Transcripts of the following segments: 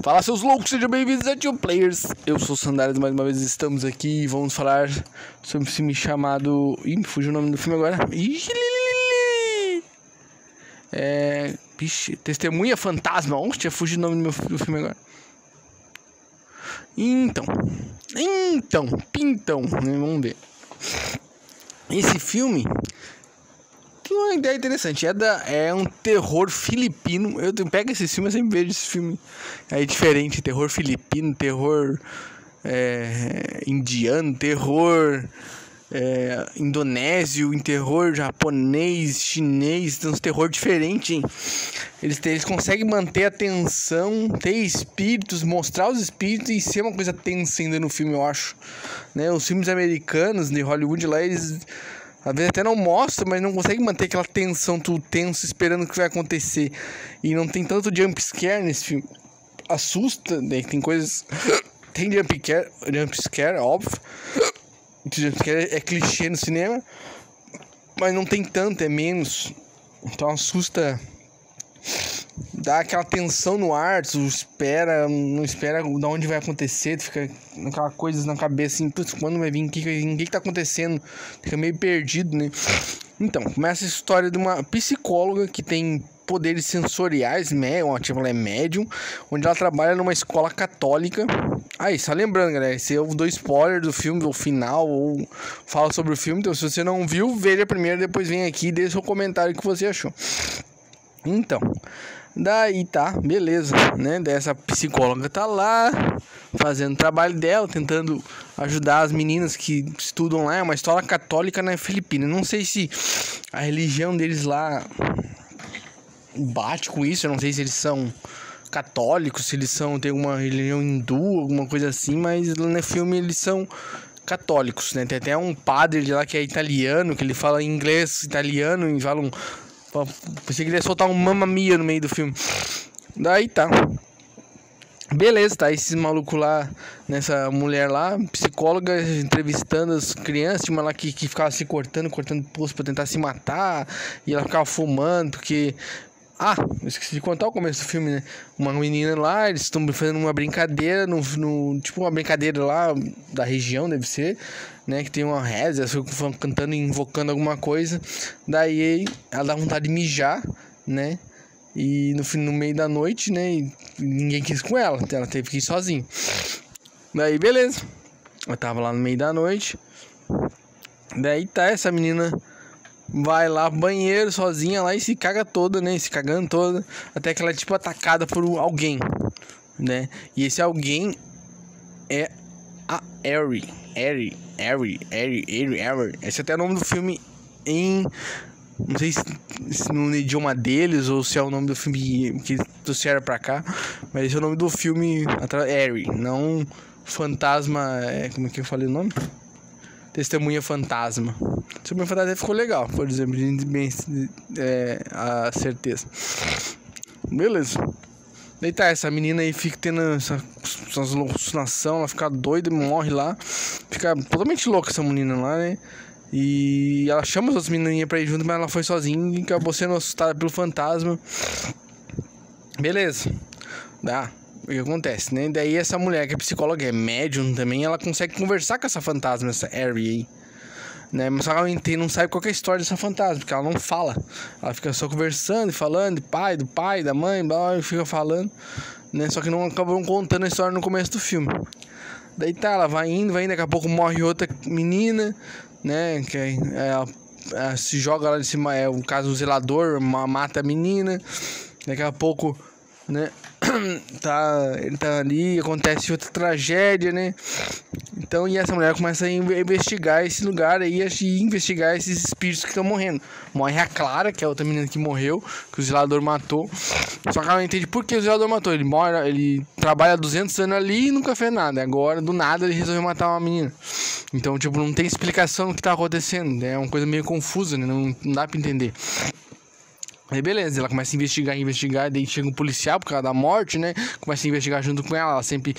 Fala, seus loucos, sejam bem-vindos a Two Players. Eu sou o Sandalhas, mais uma vez estamos aqui e vamos falar sobre um filme chamado... Ih, me fugiu o nome do filme agora. Testemunha Fantasma. Onde tinha fugido o nome do filme agora? Então, né? Vamos ver. Esse filme... uma ideia interessante, é um terror filipino. Eu pego esse filme, eu sempre vejo esse filme aí diferente, terror filipino, terror indiano, terror indonésio, terror japonês, chinês, tem uns terror diferente, hein? Eles conseguem manter a tensão, ter espíritos, mostrar os espíritos e ser uma coisa tensa ainda no filme, eu acho, né? Os filmes americanos de Hollywood lá, eles às vezes até não mostra, mas não consegue manter aquela tensão, tudo tenso, esperando o que vai acontecer. E não tem tanto jump scare nesse filme. Assusta, né? Tem coisas... Tem jump scare, óbvio. Jump scare é clichê no cinema. Mas não tem tanto, é menos. Então assusta... Dá aquela tensão no ar, tu espera, não espera de onde vai acontecer, tu fica com aquela coisa na cabeça, assim, putz, quando vai vir, o que tá acontecendo? Fica meio perdido, né? Então, começa a história de uma psicóloga que tem poderes sensoriais, tipo, ela é médium, onde ela trabalha numa escola católica. Aí, só lembrando, galera, esse é o dois spoilers do filme, ou final, ou fala sobre o filme, então se você não viu, veja primeiro, depois vem aqui e deixa seu comentário que você achou. Então, daí tá, beleza, né? Daí essa psicóloga tá lá, fazendo o trabalho dela, tentando ajudar as meninas que estudam lá. É uma escola católica na Filipina. Não sei se a religião deles lá bate com isso. Eu não sei se eles são católicos, se eles são, tem alguma religião hindu, alguma coisa assim. Mas no filme eles são católicos, né? Tem até um padre de lá que é italiano, que ele fala inglês, italiano e fala um... Pensei que ele ia soltar um Mamma Mia no meio do filme. Daí tá. Beleza, tá. Esse maluco lá, nessa mulher lá, psicóloga, entrevistando as crianças. Tinha uma lá que ficava se cortando pulso pra tentar se matar. E ela ficava fumando, porque... Ah, esqueci de contar o começo do filme, né? Uma menina lá, eles estão fazendo uma brincadeira, tipo uma brincadeira lá da região, deve ser, né? Que tem uma reza, elas ficam cantando e invocando alguma coisa. Daí ela dá vontade de mijar, né? E no meio da noite, né? E ninguém quis com ela, ela teve que ir sozinha. Daí, beleza. Eu tava lá no meio da noite. Daí tá, essa menina... vai lá pro banheiro sozinha lá e se caga toda, né? Se cagando toda. Até que ela é tipo atacada por alguém, né? E esse alguém é a Eerie. Esse é até o nome do filme em... Não sei se no idioma deles ou se é o nome do filme que trouxeram pra cá. Mas esse é o nome do filme, Eerie. Não Fantasma... Como é que eu falei o nome? Testemunha Fantasma. Testemunha Fantasma ficou legal, por exemplo, a certeza. Beleza. Daí tá, essa menina aí fica tendo essas alucinação, ela fica doida, morre lá. Fica totalmente louca essa menina lá, né? E ela chama as outras menininhas pra ir junto, mas ela foi sozinha e acabou sendo assustada pelo fantasma. Beleza. Dá. O que acontece, né? Daí essa mulher que é psicóloga, é médium também, ela consegue conversar com essa fantasma, essa Eerie aí, né? Mas ela não sabe qual que é a história dessa fantasma, porque ela não fala. Ela fica só conversando e falando do pai, da mãe, blá, fica falando, né? Só que não acabam contando a história no começo do filme. Daí tá, ela vai indo, daqui a pouco morre outra menina, né? Que ela se joga lá de cima, o caso do zelador, mata a menina. Daqui a pouco, né? Ele tá ali, acontece outra tragédia, né? Então, e essa mulher começa a investigar esse lugar aí, e investigar esses espíritos que estão morrendo. Morre a Clara, que é a outra menina que morreu, que o zelador matou. Só que ela não entende por que o zelador matou. Ele trabalha há 200 anos ali e nunca fez nada. Agora, do nada, ele resolveu matar uma menina. Então, tipo, não tem explicação do que tá acontecendo. É uma coisa meio confusa, né? Não dá pra entender. Aí beleza, ela começa a investigar, daí chega um policial por causa da morte, né? Começa a investigar junto com ela, ela sempre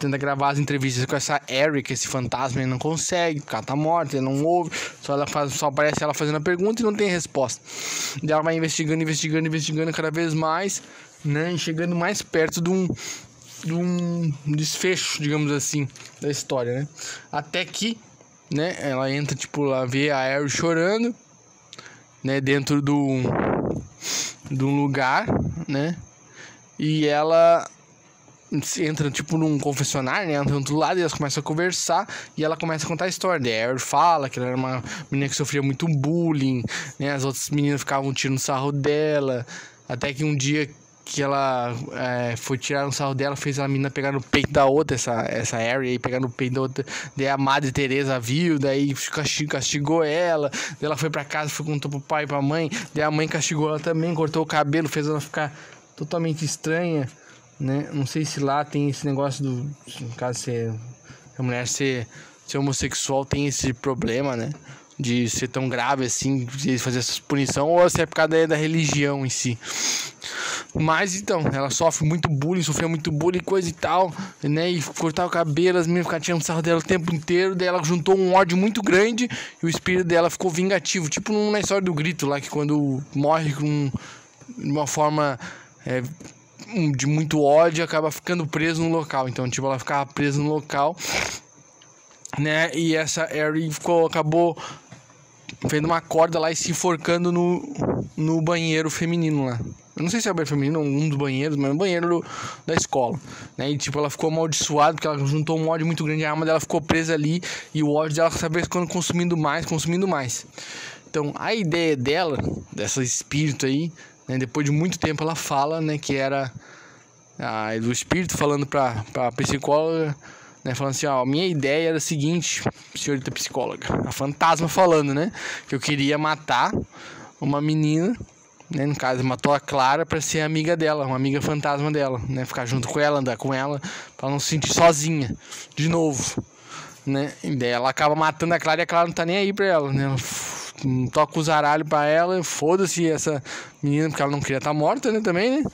tenta gravar as entrevistas com essa Eric, esse fantasma, ele não consegue, porque ela tá morta, ele não ouve, só aparece ela fazendo a pergunta e não tem resposta. Daí ela vai investigando cada vez mais, né? E chegando mais perto de um de um desfecho, digamos assim, da história, né? Até que, né, ela entra, tipo, lá vê a Eerie chorando, né, dentro de um lugar, né? E ela entra, tipo, num confessionário, né? Ela entra do lado e elas começam a conversar. E ela começa a contar a história. Daí a Eerie fala que ela era uma menina que sofria muito bullying, né? As outras meninas ficavam tirando sarro dela. Até que um dia que ela foi tirar um sarro dela, fez a menina pegar no peito da outra, essa Eerie aí, pegar no peito da outra. Daí a Madre Tereza viu, daí castigou ela. Daí ela foi pra casa, foi contou pro pai e pra mãe. Daí a mãe castigou ela também, cortou o cabelo, fez ela ficar totalmente estranha, né? Não sei se lá tem esse negócio do, no caso, a mulher ser homossexual tem esse problema, né? De ser tão grave assim, de fazer essas punição, ou se é por causa da religião em si. Mas então, ela sofre muito bullying, sofreu muito bullying, coisa e tal, né? E cortar o cabelo, as meninas ficaram tirando sarro dela o tempo inteiro. Daí ela juntou um ódio muito grande e o espírito dela ficou vingativo, tipo na história do Grito lá, que quando morre de uma forma de muito ódio, acaba ficando preso no local. Então, tipo, ela ficava presa no local, né? E essa Eerie acabou fazendo uma corda lá e se enforcando no banheiro feminino lá. Eu não sei se é o banheiro feminino, um dos banheiros, mas é o banheiro da escola, né? E, tipo, ela ficou amaldiçoada porque ela juntou um ódio muito grande. A alma dela ficou presa ali e o ódio dela sabe ficando consumindo mais. Então, a ideia dela, dessa espírito aí, né, depois de muito tempo ela fala, né, que era do espírito falando pra psicóloga, né, falando assim, ó, minha ideia era a seguinte, senhorita psicóloga, a fantasma falando, né, que eu queria matar uma menina, né, no caso matou a Clara pra ser amiga dela, uma amiga fantasma dela, né, ficar junto com ela, andar com ela, pra não se sentir sozinha, de novo, né, e daí ela acaba matando a Clara e a Clara não tá nem aí pra ela, né, ela toca o zaralho pra ela, foda-se essa menina, porque ela não queria estar morta, né, também,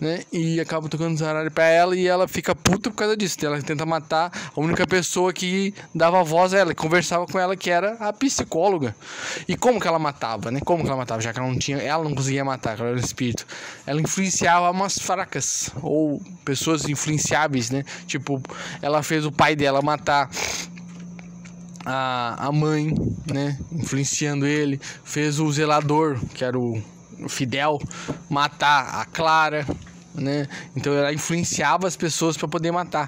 né? E acaba tocando o zaralho pra ela e ela fica puta por causa disso. Ela tenta matar a única pessoa que dava voz a ela, que conversava com ela, que era a psicóloga. E como que ela matava, né? Como que ela matava, já que ela não conseguia matar, ela era um espírito. Ela influenciava umas fracas, ou pessoas influenciáveis, né? Tipo, ela fez o pai dela matar a mãe, né, influenciando ele, fez o zelador, que era o Fidel, matar a Clara, né? Então ela influenciava as pessoas para poder matar.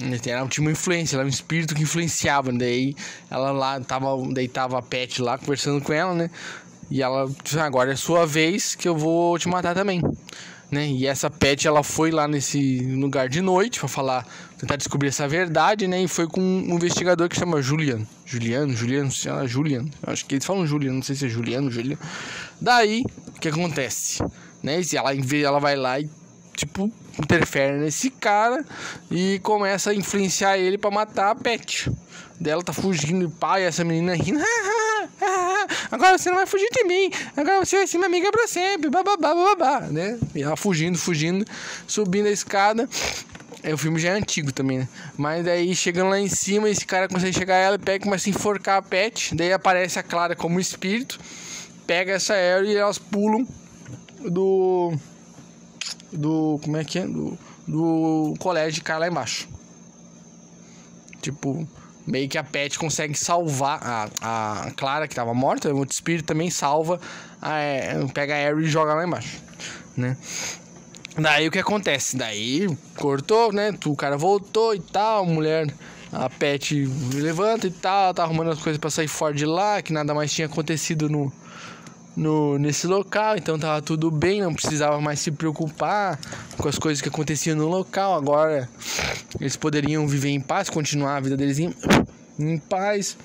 Ela tinha uma influência, ela era um espírito que influenciava. Daí ela lá deitava a Pet lá conversando com ela, né? E ela disse, agora é sua vez que eu vou te matar também, né? E essa Pet, ela foi lá nesse lugar de noite pra falar, tentar descobrir essa verdade, né? E foi com um investigador que chama Juliano, acho que eles falam Juliano, não sei se é Juliano. Daí, o que acontece, né? E ela vai lá e, tipo, interfere nesse cara e começa a influenciar ele pra matar a Pet. Daí ela tá fugindo e pá, e essa menina rindo, agora você não vai fugir de mim, agora você vai ser minha amiga pra sempre, bababá, bababá, né? E ela fugindo, subindo a escada. O filme já é antigo também, né? Mas daí, chegando lá em cima, esse cara consegue chegar a ela, pega e começa a enforcar a Pet. Daí aparece a Clara como espírito, pega essa Eerie e elas pulam como é que é? Do colégio de cara lá embaixo. Tipo, meio que a Pet consegue salvar a Clara, que tava morta. O outro espírito também salva, pega a Eerie e joga lá embaixo, né? Daí o que acontece? Daí cortou, né? O cara voltou e tal, a mulher, a Pet levanta e tal, tá arrumando as coisas pra sair fora de lá, que nada mais tinha acontecido nesse local, então tava tudo bem, não precisava mais se preocupar com as coisas que aconteciam no local. Agora eles poderiam viver em paz, continuar a vida deles em paz,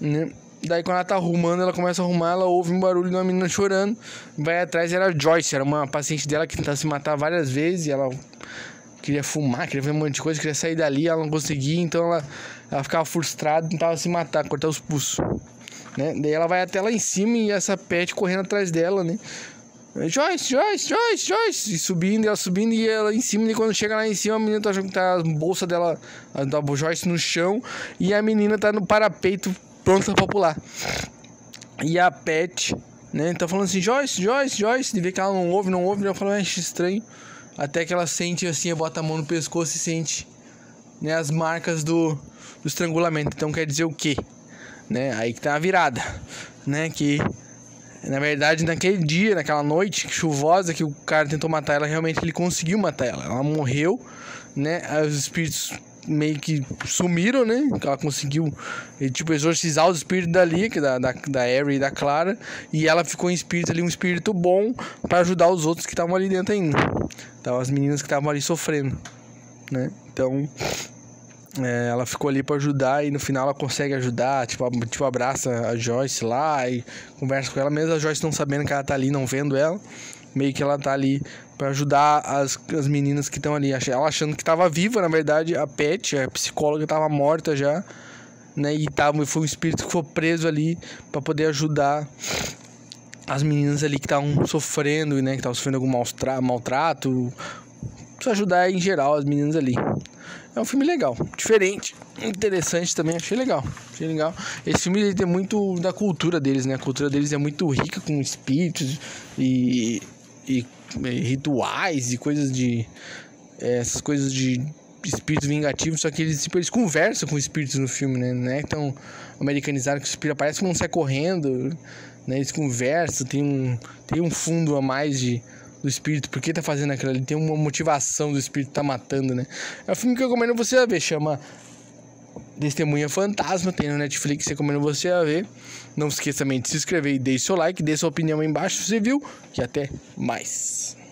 né? Daí quando ela tá arrumando, ela começa a arrumar, ela ouve um barulho de uma menina chorando, vai atrás, era a Joyce, era uma paciente dela que tentava se matar várias vezes, e ela queria fumar, queria ver um monte de coisa, queria sair dali, ela não conseguia, então ela ficava frustrada, tentava se matar, cortar os pulsos, né? Daí ela vai até lá em cima e essa Pet correndo atrás dela, né? Joyce! E subindo, e ela em cima. E quando chega lá em cima, a menina tá jogando a bolsa dela, da Joyce, no chão. E a menina tá no parapeito, pronta pra pular. E a Pet, né, tá falando assim, Joyce. E vê que ela não ouve, ela fala, é estranho. até que ela sente assim, bota a mão no pescoço e sente, né, as marcas do estrangulamento. Então quer dizer o quê? Né? Aí que tá a virada, né? Que na verdade naquele dia, naquela noite chuvosa que o cara tentou matar ela, realmente ele conseguiu matar ela. Ela morreu, né? Os espíritos meio que sumiram, né? Ela conseguiu, tipo, exorcizar os espíritos dali, da Eerie e da Clara. E ela ficou em espírito ali, um espírito bom pra ajudar os outros que estavam ali dentro ainda. Então, as meninas que estavam ali sofrendo, né? Então, ela ficou ali pra ajudar e no final ela consegue ajudar. Tipo, abraça a Joyce lá e conversa com ela. Mesmo a Joyce não sabendo que ela tá ali, não vendo ela. Meio que ela tá ali pra ajudar as meninas que estão ali. Ela achando que tava viva, na verdade, a Pet, a psicóloga, tava morta já, né? E foi um espírito que foi preso ali pra poder ajudar as meninas ali que estavam sofrendo, né? Que estavam sofrendo algum maltrato. Pra ajudar em geral as meninas ali. É um filme legal, diferente, interessante também, achei legal. Esse filme ele tem muito da cultura deles, né? A cultura deles é muito rica com espíritos e rituais e coisas de... essas coisas de espíritos vingativos, só que eles conversam com espíritos no filme, né? Não é tão americanizado que o espírito parece que não sai correndo, né? Eles conversam, tem um fundo a mais do espírito, por que tá fazendo aquilo ali, tem uma motivação do espírito tá matando, né? É um filme que eu recomendo você a ver, chama Testemunha Fantasma, tem no Netflix, recomendo você a ver. Não se esqueça também de se inscrever e deixe seu like, dê sua opinião aí embaixo se você viu, e até mais.